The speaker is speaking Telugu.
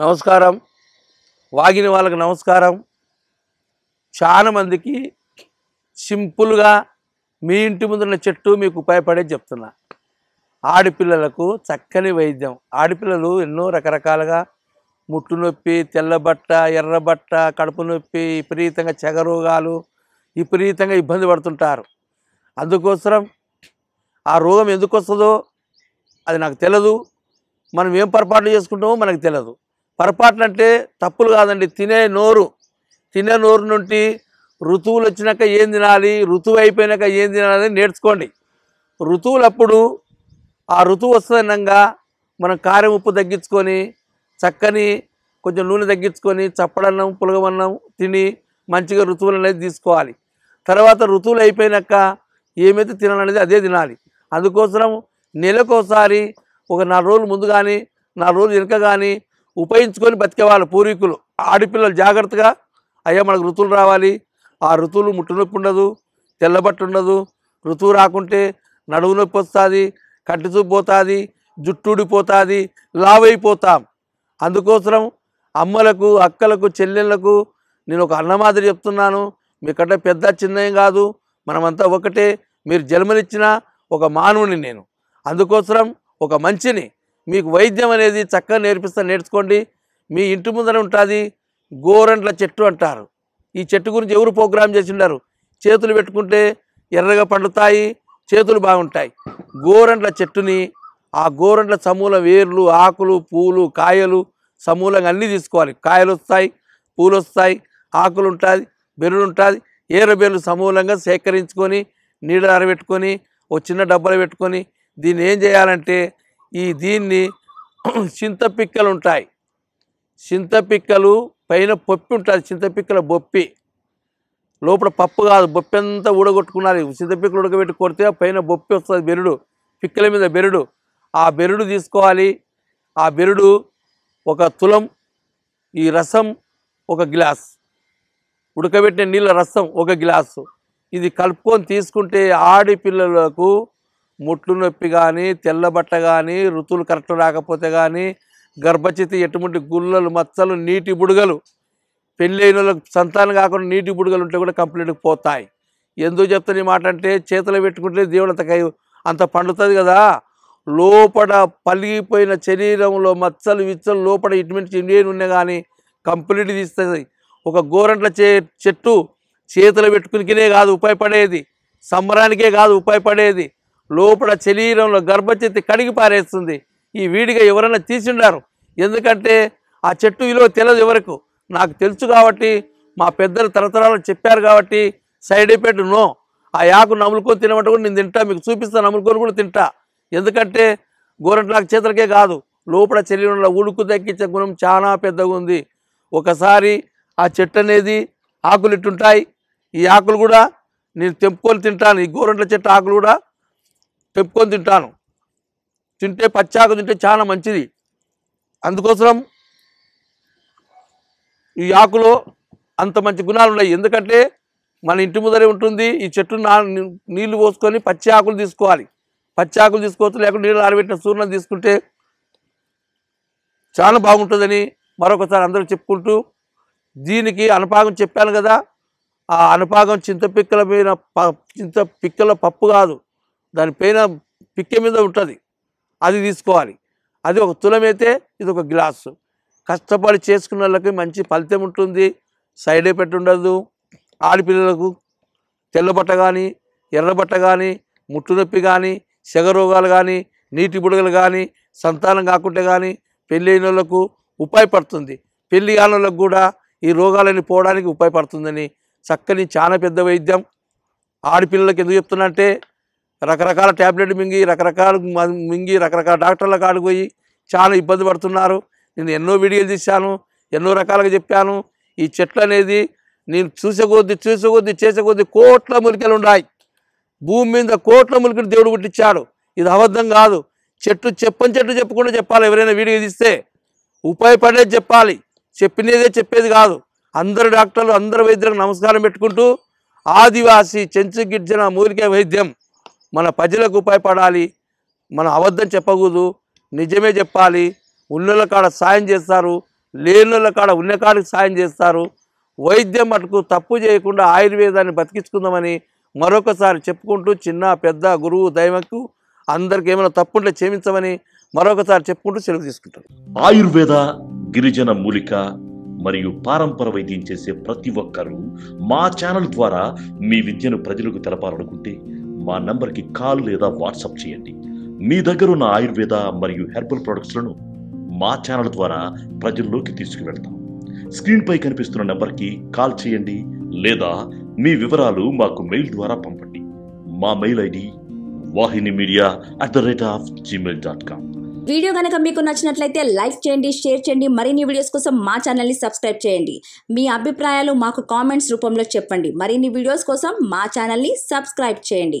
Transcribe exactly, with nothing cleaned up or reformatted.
నమస్కారం వాగిన వాళ్ళకి నమస్కారం చాలా మందికి సింపుల్ గా మీ ఇంటి ముందున్న చెట్టు మీకు ఉపయోగపడే చెప్తున్నా ఆడపిల్లలకు చక్కని వైద్యం ఆడపిల్లలు ఎన్నో రకరకాలుగా ముట్టు నొప్పి తెల్లబట్ట ఎర్రబట్ట కడుపు నొప్పి విపరీతంగా చగరోగాలు విపరీతంగా ఇబ్బంది పడుతుంటారు అందుకోసం ఆ రోగం ఎందుకు వస్తుందో అది నాకు తెలియదు మనం ఏం పరపాట్లు చేసుకుంటామో మనకు తెలియదు పరపాట్లు అంటే తప్పులు కాదండి తినే నోరు తినే నోరు నుండి ఋతువులు వచ్చినాక ఏం తినాలి ఋతువు అయిపోయినాక ఏం తినాలని నేర్చుకోండి ఋతువులప్పుడు ఆ ఋతువు వస్తున్నంగా మనం కారం ఉప్పు తగ్గించుకొని చక్కని కొంచెం నూనె తగ్గించుకొని చప్పడన్నం పులగమన్నం తిని మంచిగా ఋతువులు అనేది తీసుకోవాలి తర్వాత ఋతువులు అయిపోయినాక ఏమైతే తినాలనేది అదే తినాలి అందుకోసం నెలకోసారి ఒక నాలుగు రోజులు ముందు కానీ నాలుగు రోజులు వెనుక కానీ ఉపయోగించుకొని బతికేవాళ్ళు పూర్వీకులు ఆడపిల్లలు జాగ్రత్తగా అయ్యా మనకు ఋతువులు రావాలి ఆ ఋతువులు ముట్టు నొప్పి ఉండదు తెల్లబట్టు ఉండదు ఋతువు రాకుంటే నడువు నొప్పి వస్తుంది కట్టు చూపు పోతుంది జుట్టు ఊడిపోతుంది లావైపోతాం అందుకోసం అమ్మలకు అక్కలకు చెల్లెళ్ళకు నేను ఒక అన్న మాదిరి చెప్తున్నాను మీకంటే పెద్ద చిన్నేం కాదు మనమంతా ఒకటే మీరు జన్మనిచ్చిన ఒక మానవుని నేను అందుకోసం ఒక మంచిని మీకు వైద్యం అనేది చక్కగా నేర్పిస్తాను నేర్చుకోండి మీ ఇంటి ముందర ఉంటుంది గోరంట్ల చెట్టు అంటారు ఈ చెట్టు గురించి ఎవరు ప్రోగ్రామ్ చేసి ఉన్నారు చేతులు పెట్టుకుంటే ఎర్రగా పండుతాయి చేతులు బాగుంటాయి గోరంట్ల చెట్టుని ఆ గోరంట్ల సమూల వేర్లు ఆకులు పూలు కాయలు సమూలంగా అన్నీ తీసుకోవాలి కాయలు వస్తాయి పూలు వస్తాయి ఆకులు ఉంటుంది బెర్రులు ఉంటుంది ఏరబెర్రులు సమూలంగా సేకరించుకొని నీడ అరబెట్టుకొని ఒక చిన్న డబ్బాలు పెట్టుకొని దీన్ని ఏం చేయాలంటే ఈ దీన్ని చింతపిక్కలు ఉంటాయి చింతపిక్కలు పైన పొప్పి ఉంటుంది చింతపిక్కల బొప్పి లోపల పప్పు కాదు బొప్పి అంతా ఊడగొట్టుకున్నారు చింతపిక్కలు ఉడకబెట్టి కొడితే పైన బొప్పి వస్తుంది బెరుడు పిక్కల మీద బెరుడు ఆ బెరుడు తీసుకోవాలి ఆ బెరుడు ఒక తులం ఈ రసం ఒక గ్లాస్ ఉడకబెట్టిన నీళ్ళ రసం ఒక గ్లాసు ఇది కలుపుకొని తీసుకుంటే ఆడపిల్లలకు ముట్లు నొప్పి కానీ తెల్లబట్ట కానీ ఋతువులు కరెక్ట్ రాకపోతే కానీ గర్భచితి ఎటువంటి గుళ్ళలు మచ్చలు నీటి బుడగలు పెళ్ళైన వాళ్ళకు సంతానం కాకుండా నీటి బుడగలు ఉంటే కూడా కంప్లీట్గా పోతాయి ఎందుకు చెప్తాను ఈ మాట అంటే చేతులు పెట్టుకుంటే దేవుడు అంత అంత పండుతుంది కదా లోపల పలిగిపోయిన శరీరంలో మచ్చలు విచ్చలు లోపల ఇటువంటి ఇండియన్ ఉన్నా కానీ కంప్లీట్ తీస్తుంది ఒక గోరంట్ల చెట్టు చేతులు పెట్టుకునికినే కాదు ఉపయోగపడేది సంబరానికే కాదు ఉపయోగపడేది లోపల శరీరంలో గర్భచితి కడిగి పారేస్తుంది ఈ వీడిగా ఎవరైనా తీసిండారు ఎందుకంటే ఆ చెట్టు విలువ తెలియదు ఎవరకు నాకు తెలుసు కాబట్టి మా పెద్దలు తరతరాలు చెప్పారు కాబట్టి సైడ్ ఎఫెక్ట్ నో ఆ యాకు నములుకొని తినమంటే కూడా నేను తింటా మీకు చూపిస్తాను నములుకొని కూడా తింటా ఎందుకంటే గోరంట నాకు చేతులకే కాదు లోపల శరీరంలో ఉడుకు తగ్గించే గుణం చాలా పెద్దగా ఉంది ఒకసారి ఆ చెట్టు అనేది ఆకులు ఇట్టుంటాయి ఈ ఆకులు కూడా నేను తెంపుకొని తింటాను ఈ గోరంట్ల చెట్టు ఆకులు కూడా తెంపుకొని తింటాను తింటే పచ్చాకు తింటే చాలా మంచిది అందుకోసం ఈ ఆకులో అంత మంచి గుణాలు ఉన్నాయి ఎందుకంటే మన ఇంటి ముందరే ఉంటుంది ఈ చెట్టు నా నీళ్లు పోసుకొని పచ్చి ఆకులు తీసుకోవాలి పచ్చి ఆకులు తీసుకోవచ్చు లేకుండా నీళ్ళు ఆరబెట్టిన సూర్యం తీసుకుంటే చాలా బాగుంటుందని మరొకసారి అందరూ చెప్పుకుంటూ దీనికి అనుపాగం చెప్పాను కదా ఆ అనుపాగం చింతపిక్కల మీద చింత పిక్కల పప్పు కాదు దానిపైన పిక్క మీద ఉంటుంది అది తీసుకోవాలి అది ఒక తులమైతే ఇది ఒక గ్లాసు కష్టపడి చేసుకున్న వాళ్ళకి మంచి ఫలితం ఉంటుంది సైడ్ ఎఫెక్ట్ ఉండదు ఆడపిల్లలకు తెల్లబట్ట కానీ ఎర్రబట్ట కానీ ముట్టు నొప్పి కానీ షుగర్ రోగాలు కానీ నీటి బుడగలు కానీ సంతానం కాకుండా కానీ పెళ్ళైన వాళ్ళకు ఉపయోగపడుతుంది పెళ్ళి కాళ్ళకు కూడా ఈ రోగాలని పోవడానికి ఉపయోగపడుతుందని చక్కని చాలా పెద్ద వైద్యం ఆడపిల్లలకు ఎందుకు చెప్తున్నా అంటే రకరకాల ట్యాబ్లెట్ మింగి రకరకాల మింగి రకరకాల డాక్టర్ల కాడికి పోయి చాలా ఇబ్బంది పడుతున్నారు నేను ఎన్నో వీడియోలు తీశాను ఎన్నో రకాలుగా చెప్పాను ఈ చెట్లు అనేది నేను చూసేకొద్ది చూసేకొద్ది చేసేకొద్ది కోట్ల మూలికలు ఉన్నాయి భూమి మీద కోట్ల మూలికలు దేవుడు పుట్టించాడు ఇది అబద్ధం కాదు చెట్టు చెప్పని చెట్టు చెప్పకుండా చెప్పాలి ఎవరైనా వీడియో తీస్తే ఉపయోగపడేది చెప్పాలి చెప్పినదే చెప్పేది కాదు అందరు డాక్టర్లు అందరు వైద్యులకు నమస్కారం పెట్టుకుంటూ ఆదివాసీ చెంచు గిర్జన మూలిక వైద్యం మన ప్రజలకు ఉపయోగపడాలి మన అబద్ధం చెప్పకూడదు నిజమే చెప్పాలి ఉన్నోళ్ళ కాడ సాయం చేస్తారు లేనుల కాడ ఉన్న కాడికి సాయం చేస్తారు। వైద్యం మటుకు తప్పు చేయకుండా ఆయుర్వేదాన్ని బతికించుకుందామని మరొకసారి చెప్పుకుంటూ చిన్న పెద్ద గురువు దైవకు అందరికీ ఏమైనా తప్పుంటే క్షమించమని మరొకసారి చెప్పుకుంటూ సెలవు తీసుకుంటారు। ఆయుర్వేద గిరిజన మూలిక మరియు పారంపర వైద్యం చేసే ప్రతి ఒక్కరూ మా ఛానల్ ద్వారా మీ విద్యను ప్రజలకు తెలపాలనుకుంటే మా నంబర్కి కాల్ లేదా వాట్సాప్ చేయండి। మీ దగ్గర ఉన్న ఆయుర్వేద మరియు హెర్బల్ ప్రొడక్ట్స్లను మా ఛానల్ ద్వారా ప్రజల్లోకి తీసుకువెళ్తాం। స్క్రీన్పై కనిపిస్తున్న నెంబర్కి కాల్ చేయండి లేదా మీ వివరాలు మాకు మెయిల్ ద్వారా పంపండి। మా mail ID Vahini media at the rate of Gmail dot com. Video కనుక మీకు నచ్చినట్లయితే లైక్ చేయండి, షేర్ చేయండి। మరిన్ని వీడియోస్ కోసం మా ఛానల్ని సబ్స్క్రైబ్ చేయండి। మీ అభిప్రాయాలు మాకు కామెంట్స్ రూపంలో చెప్పండి। మరిన్ని వీడియోస్ కోసం మా ఛానల్ని సబ్స్క్రైబ్ చేయండి।